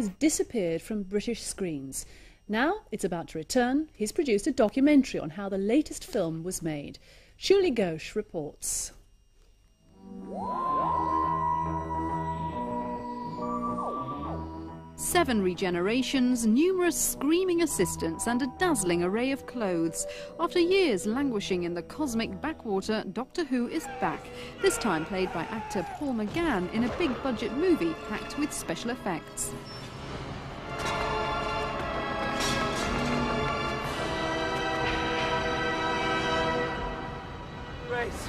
has disappeared from British screens. Now it's about to return. He's produced a documentary on how the latest film was made. Shirley Gosch reports. Seven regenerations, numerous screaming assistants and a dazzling array of clothes. After years languishing in the cosmic backwater, Doctor Who is back, this time played by actor Paul McGann in a big-budget movie packed with special effects. Grace.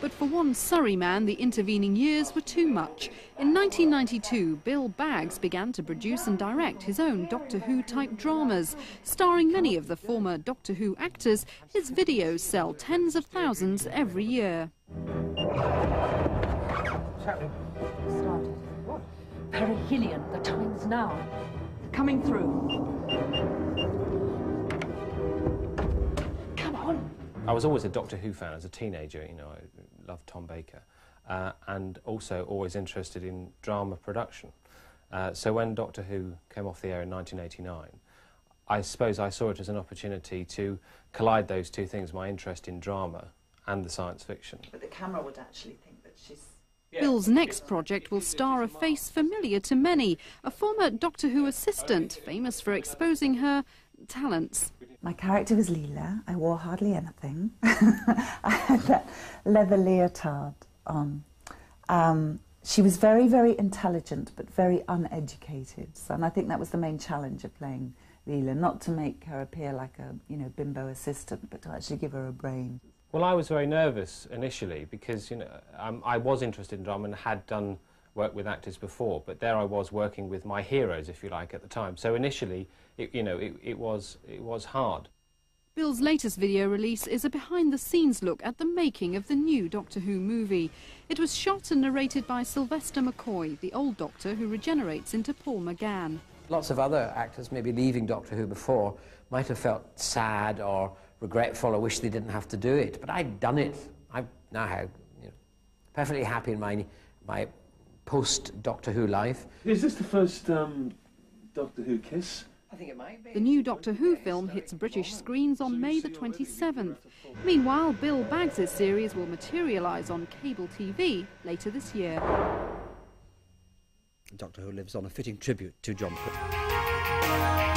But for one Surrey man, the intervening years were too much. In 1992, Bill Baggs began to produce and direct his own Doctor Who-type dramas. Starring many of the former Doctor Who actors, his videos sell tens of thousands every year. What's happening? Started. What? Perihelion, the time's now. Coming through. Come on. I was always a Doctor Who fan as a teenager, you know, I loved Tom Baker, and also always interested in drama production. So when Doctor Who came off the air in 1989, I suppose I saw it as an opportunity to collide those two things, my interest in drama and the science fiction. But the camera would actually think that she's... Bill's next project will star a face familiar to many, a former Doctor Who assistant, famous for exposing her talents. My character was Leela. I wore hardly anything. I had that leather leotard on. She was very, very intelligent, but very uneducated. And I think that was the main challenge of playing Leela, not to make her appear like a, you know, bimbo assistant, but to actually give her a brain. Well, I was very nervous initially because, you know, I was interested in drama and had done work with actors before, but there I was working with my heroes, if you like, at the time. So initially, it was hard. Bill's latest video release is a behind-the-scenes look at the making of the new Doctor Who movie. It was shot and narrated by Sylvester McCoy, the old Doctor who regenerates into Paul McGann. Lots of other actors, maybe leaving Doctor Who before, might have felt sad or regretful or wish they didn't have to do it, but I'd done it. I'm now, you know, perfectly happy in my post-Doctor Who life. Is this the first Doctor Who kiss? I think it might be. The new Doctor Who film hits British screens on May the 27th. Meanwhile, Bill Baggs' series will materialise on cable TV later this year. Doctor Who lives on, a fitting tribute to John Pitt.